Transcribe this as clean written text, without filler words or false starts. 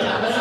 But